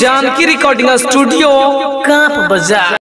Janaki recording studio कांप बाजार।